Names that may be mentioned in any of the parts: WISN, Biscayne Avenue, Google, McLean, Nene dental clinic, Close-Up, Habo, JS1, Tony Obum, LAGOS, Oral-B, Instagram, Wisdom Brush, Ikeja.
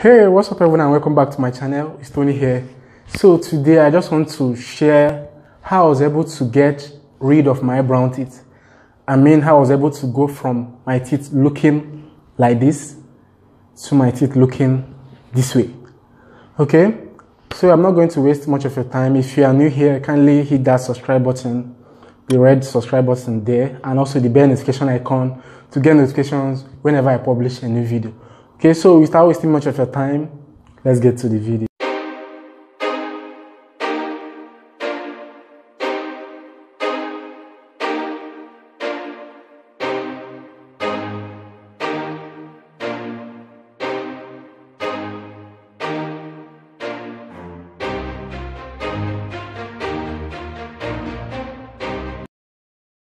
Hey, what's up everyone and welcome back to my channel. It's Tony here. So today I just want to share how I was able to get rid of my brown teeth. I mean how I was able to go from my teeth looking like this to my teeth looking this way. Okay, so I'm not going to waste much of your time. If you are new here, kindly hit that subscribe button, the red subscribe button there, and also the bell notification icon to get notifications whenever I publish a new video. Okay, so without wasting much of your time, let's get to the video.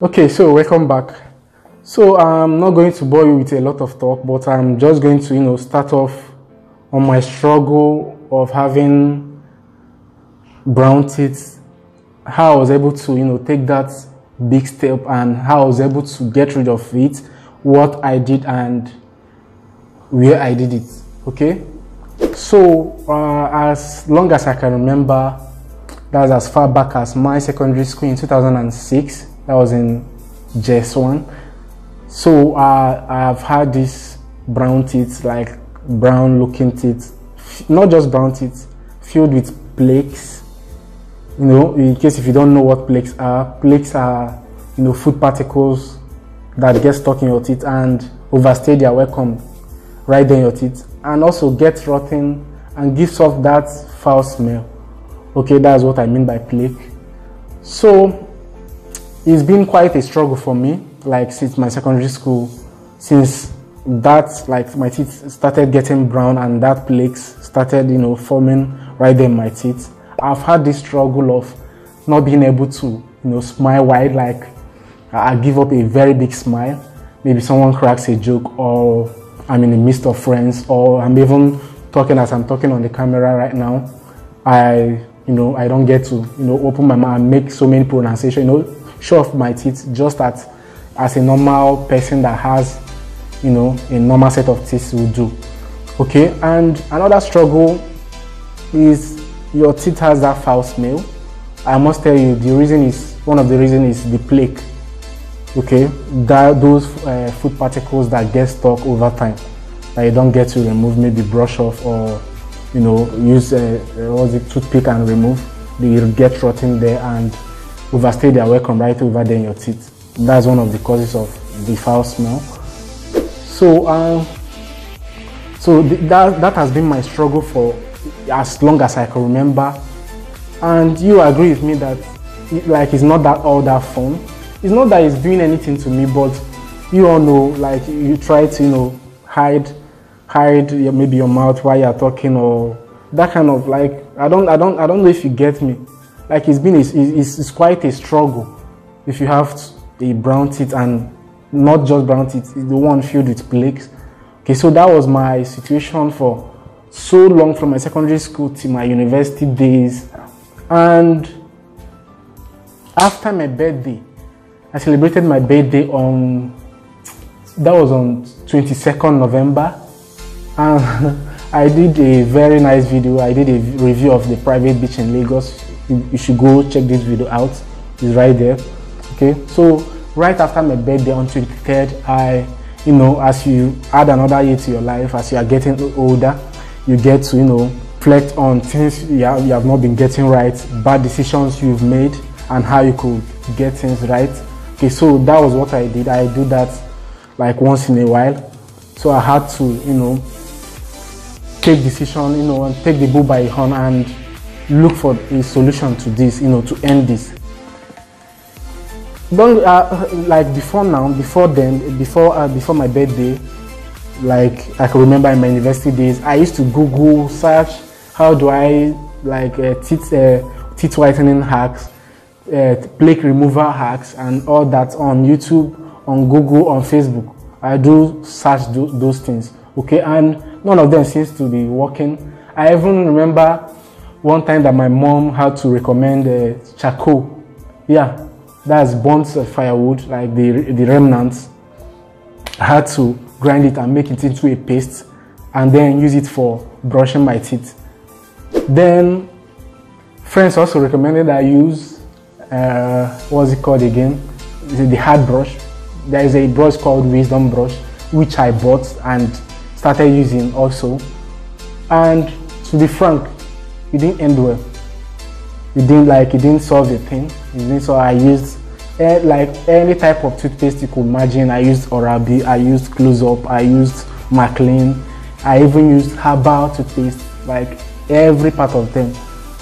Okay, so welcome back. So I'm not going to bore you with a lot of talk, but I'm just going to, start off on my struggle of having brown teeth, how I was able to, take that big step and how I was able to get rid of it, what I did and where I did it, okay? So as long as I can remember, that's as far back as my secondary school in 2006, that was in JS1. So I've had these brown teeth, like brown looking teeth, not just brown teeth, filled with plaques. In case if you don't know what plaques are, food particles that get stuck in your teeth and overstay their welcome right there in your teeth, and also get rotten and gives off that foul smell. Okay, that's what I mean by plaque. So it's been quite a struggle for me, like since my secondary school, since that, like my teeth started getting brown and that plaques started, forming right there in my teeth. I've had this struggle of not being able to, smile wide, like I give up a very big smile. Maybe someone cracks a joke, or I'm in the midst of friends, or I'm even talking as I'm talking on the camera right now. I don't get to, open my mouth and make so many pronunciations, show off my teeth just as a normal person that has, a normal set of teeth will do. Okay, and another struggle is your teeth has that foul smell. I must tell you, one of the reasons is the plaque. Okay, those food particles that get stuck over time, that you don't get to remove, maybe brush off or, use a toothpick and remove. You'll get rotten there and overstay their welcome right over there in your teeth. That's one of the causes of the foul smell. So that has been my struggle for as long as I can remember, and you agree with me that it's not that all that fun. It's not that it's doing anything to me, but you all know, like you try to hide maybe your mouth while you're talking, or that kind of, like I don't know if you get me. Like it's quite a struggle if you have to, the brown teeth, and not just brown teeth, the one filled with plaques. Okay, so that was my situation for so long, from my secondary school to my university days. And after my birthday, I celebrated my birthday on 22nd November, and I did a very nice video. I did a review of the private beach in Lagos. You should go check this video out. It's right there. Okay, so right after my birthday on 23rd, as you add another year to your life, as you are getting older, you get to, reflect on things you have not been getting right, bad decisions you've made, and how you could get things right. Okay, so that was what I did. I do that like once in a while. So I had to, take decision, and take the bull by the horn and look for a solution to this, to end this. Before my birthday, like I can remember in my university days, I used to Google search how do I teeth whitening hacks, plaque removal hacks, and all that on YouTube, on Google, on Facebook. I do search those things, okay, and none of them seems to be working. I even remember one time that my mom had to recommend charcoal. Yeah. That's burnt firewood, like the remnants. I had to grind it and make it into a paste. and then use it for brushing my teeth. Then friends also recommended I use what's it called again? The hard brush. There is a brush called Wisdom Brush, which I bought and started using also. And to be frank, it didn't end well. It didn't solve the thing. So I used like any type of toothpaste you could imagine. I used Oral-B, I used Close-Up, I used McLean, I even used Habo toothpaste, like every part of them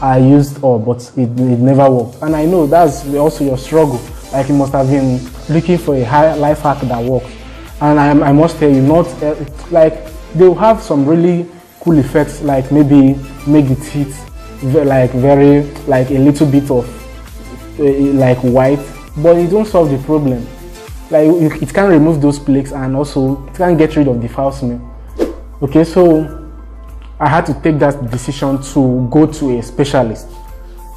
I used all, but it never worked. And I know that's also your struggle. Like, you must have been looking for a high life hack that works. And I must tell you, not like they will have some really cool effects, like maybe make the teeth like very like a little bit of like white, but it don't solve the problem. Like it can remove those plaques, and also it can get rid of the foul smell. Okay, so I had to take that decision to go to a specialist.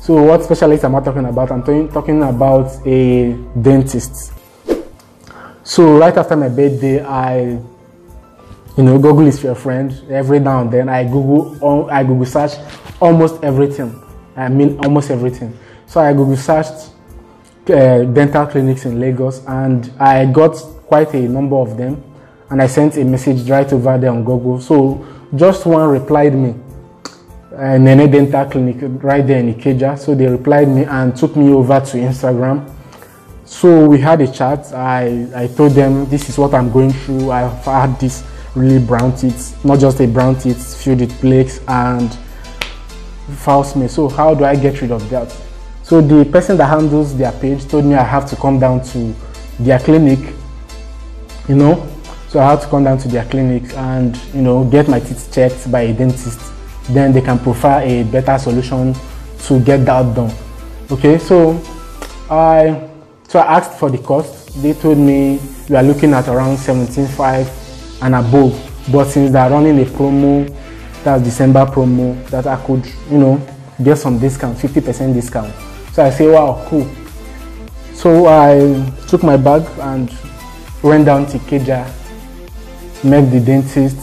So what specialist am I talking about? I'm talking about a dentist. So right after my birthday, Google is your friend. Every now and then, I Google search almost everything. I mean almost everything. So I Google searched dental clinics in Lagos, and I got quite a number of them. And I sent a message right over there on Google. So just one replied me, Nene Dental Clinic right there in Ikeja. So they replied me and took me over to Instagram. So we had a chat. I told them this is what I'm going through. I've had this really brown teeth, not just a brown teeth, filled with plaques and foul smell. So how do I get rid of that? So the person that handles their page told me I have to come down to their clinic, So I had to come down to their clinic and, get my teeth checked by a dentist. Then they can provide a better solution to get that done. Okay, so I asked for the cost. They told me we are looking at around 17.5 and above. But since they are running a promo, that's December promo, that I could, get some discount, 50% discount. So I say, wow, cool. So I took my bag and went down to Ikeja, met the dentist,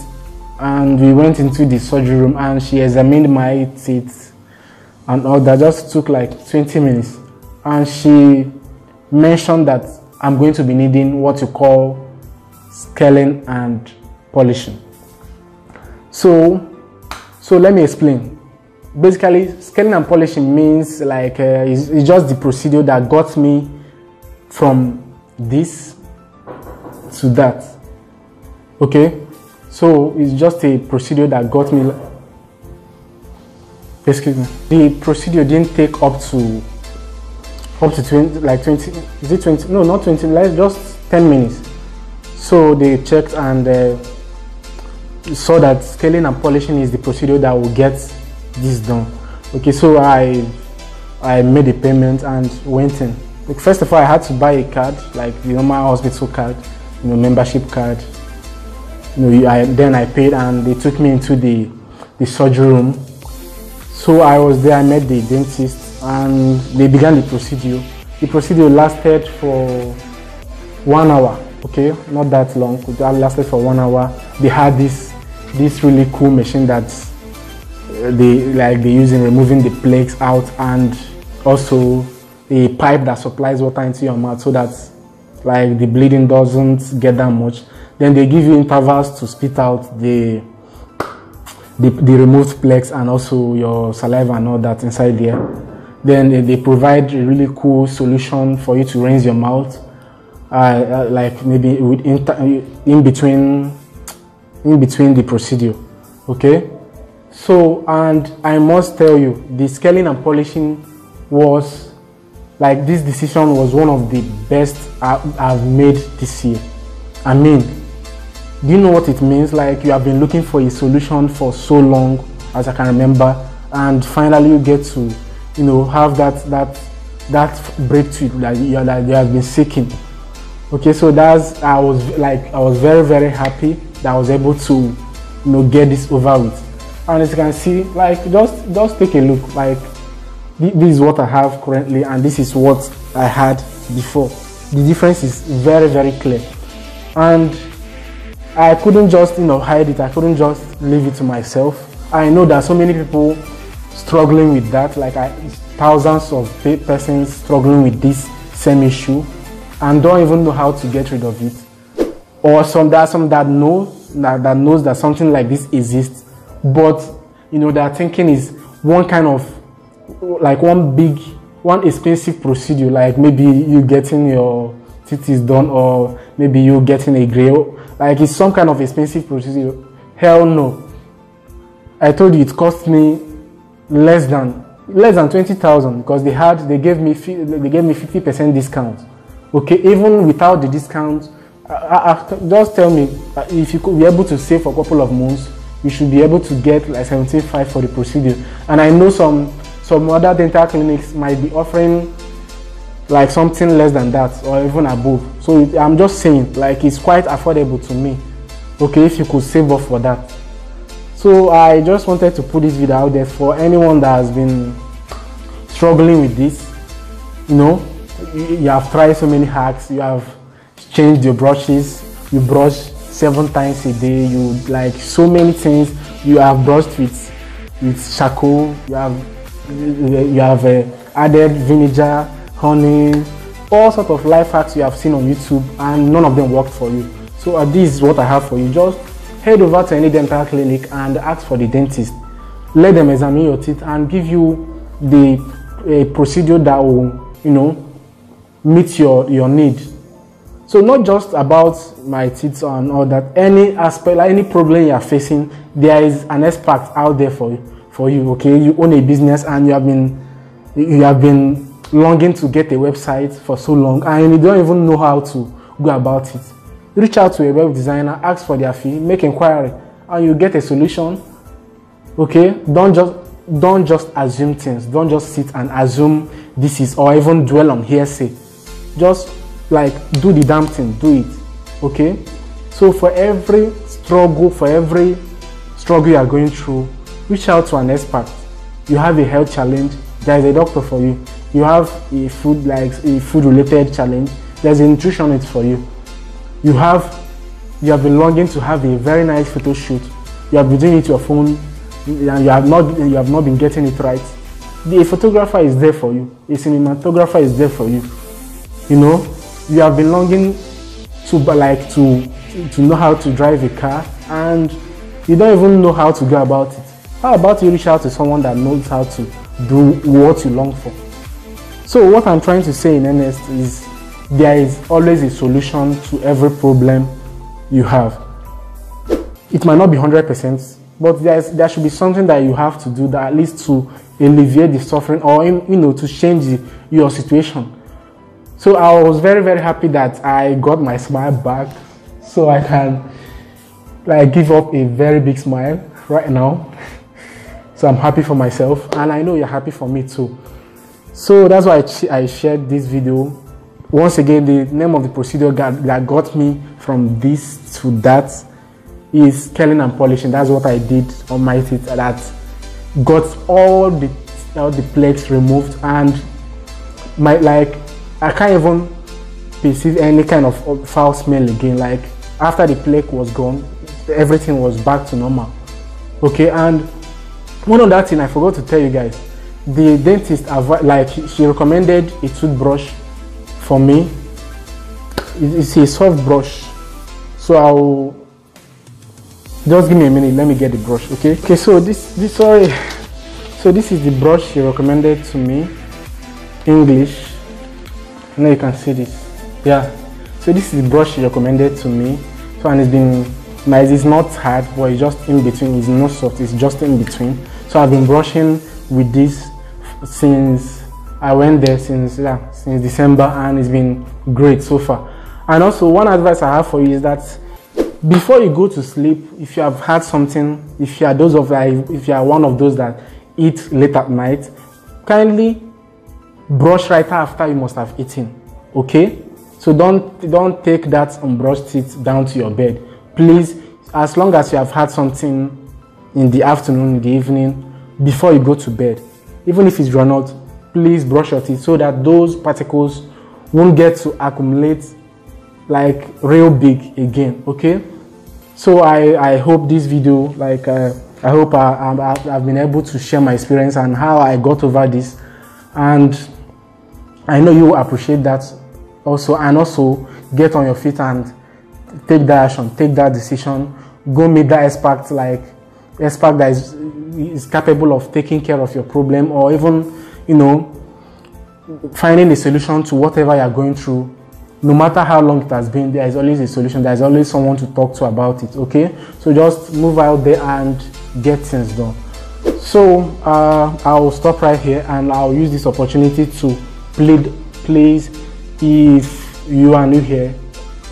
and we went into the surgery room, and she examined my teeth and all that. Just took like 20 minutes, and she mentioned that I'm going to be needing what you call scaling and polishing. So let me explain. Basically, scaling and polishing means like it's just the procedure that got me from this to that. Okay, so it's just a procedure that got me. Excuse me. The procedure didn't take up to 20, like 20. Is it 20? No, not 20. Like just 10 minutes. So they checked and saw that scaling and polishing is the procedure that will get this done. Okay, so I made a payment and went in. Like, first of all, I had to buy a card, like my hospital card, membership card. Then I paid, and they took me into the surgery room. So I was there, I met the dentist, and they began the procedure. The procedure lasted for 1 hour, okay? Not that long, it lasted for 1 hour. They had this really cool machine that they use in removing the plaques out, and also a pipe that supplies water into your mouth so that like the bleeding doesn't get that much. Then they give you intervals to spit out the removed plaques and also your saliva and all that inside there. Then they provide a really cool solution for you to rinse your mouth, like maybe in between the procedure. Okay, so and I must tell you, the scaling and polishing was like this decision was one of the best I've made this year. I mean, do you know what it means? Like, you have been looking for a solution for so long, as I can remember, and finally you get to, have that breakthrough that you have been seeking. Okay, so I was very, very happy that I was able to, get this over with. And as you can see, like, just take a look. Like, this is what I have currently, and this is what I had before. The difference is very, very clear. And I couldn't just, hide it. I couldn't just leave it to myself. I know that so many people struggling with that, like thousands of persons struggling with this same issue and don't even know how to get rid of it. Or some that knows that something like this exists, but their thinking is one kind of like one expensive procedure, like maybe you getting your teeth done or maybe you getting a grill, like it's some kind of expensive procedure. Hell no. I told you it cost me less than 20,000 because they gave me 50% discount. Okay, even without the discount, just tell me if you could be able to save for a couple of months, you should be able to get like 75 for the procedure. And I know some other dental clinics might be offering like something less than that or even above. So I'm just saying, like, it's quite affordable to me. Okay, if you could save up for that. So I just wanted to put this video out there for anyone that has been struggling with this. You have tried so many hacks, you have changed your brushes, you brush 7 times a day, you like so many things, you have brushed with charcoal, you have added vinegar, honey, all sorts of life hacks you have seen on YouTube, and none of them worked for you. So this is what I have for you. Just head over to any dental clinic and ask for the dentist. Let them examine your teeth and give you the procedure that will, meet your need. So not just about my teeth and all that. Any aspect, like any problem you are facing, there is an expert out there for you. Okay, you own a business and you have been longing to get a website for so long and you don't even know how to go about it. Reach out to a web designer, ask for their fee, make inquiry, and you get a solution. Okay, don't just assume things. Don't just sit and assume this is, or even dwell on hearsay. Just like do the damn thing, do it. Okay. So for every struggle you are going through, reach out to an expert. You have a health challenge, there is a doctor for you. You have a food related challenge, there is a nutritionist for you. You have been longing to have a very nice photo shoot. You have been doing it with your phone and you have not been getting it right. A photographer is there for you. A cinematographer is there for you. You have been longing to know how to drive a car and you don't even know how to go about it. How about you reach out to someone that knows how to do what you long for? So what I'm trying to say in earnest is, there is always a solution to every problem you have. It might not be 100%, but there should be something that you have to do that at least to alleviate the suffering or to change your situation. So I was very, very happy that I got my smile back, so I can give up a very big smile right now. So I'm happy for myself and I know you're happy for me too. So that's why I shared this video. Once again, the name of the procedure that got me from this to that is curling and polishing. That's what I did on my teeth that got all the plaques removed, and I can't even perceive any kind of foul smell again. Like, after the plaque was gone, everything was back to normal. Okay, and one other thing I forgot to tell you guys, the dentist she recommended a toothbrush for me. It's a soft brush, so I'll just give me a minute, let me get the brush. Okay, so this is the brush she recommended to me, English. Now you can see this. Yeah, so this is the brush she recommended to me. So, and it's been nice. It's not hard, but it's just in between. It's not soft, it's just in between. So I've been brushing with this since I went there, since December, and it's been great so far. And also, one advice I have for you is that before you go to sleep, if you have had something, if you are one of those that eat late at night, kindly brush right after you must have eaten. Okay, so don't take that unbrushed teeth down to your bed, please. As long as you have had something in the afternoon, in the evening, before you go to bed, even if it's drawn out, please brush your teeth so that those particles won't get to accumulate real big again. Okay, So I hope this video, like I hope I've been able to share my experience and how I got over this, and I know you appreciate that also, and also get on your feet and take that action, take that decision, go meet that expert, like expert that is capable of taking care of your problem, or even, you know, finding a solution to whatever you're going through. No matter how long it has been, there is always a solution, there is always someone to talk to about it, okay? So just move out there and get things done. So I'll stop right here, and I'll use this opportunity to plead, please, if you are new here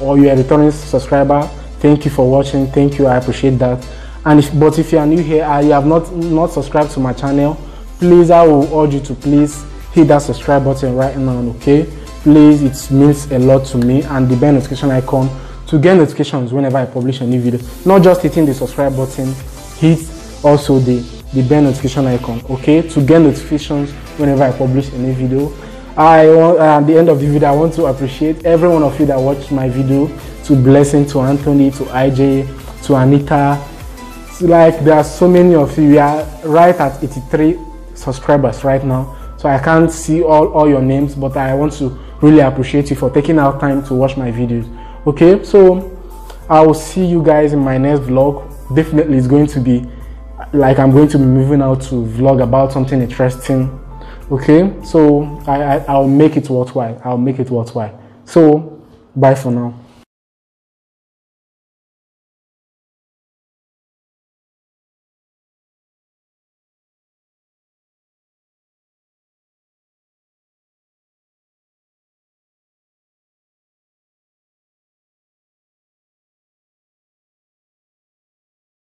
or you are a returning subscriber, thank you for watching, thank you, I appreciate that. And but if you are new here and you have not subscribed to my channel, please, I will urge you to please hit that subscribe button right now, okay? Please, it means a lot to me, and the bell notification icon to get notifications whenever I publish a new video. Not just hitting the subscribe button, hit also the bell notification icon, okay? To get notifications whenever I publish a new video. I want, at the end of the video, I want to appreciate every one of you that watched my video, to Blessing, to Anthony, to IJ, to Anita. So, like, there are so many of you. We are right at 83 subscribers right now. So I can't see all your names, but I want to really appreciate you for taking out time to watch my videos. Okay, so I will see you guys in my next vlog. Definitely it's going to be like I'm going to be moving out to vlog about something interesting. Okay, so I'll make it worthwhile. So bye for now.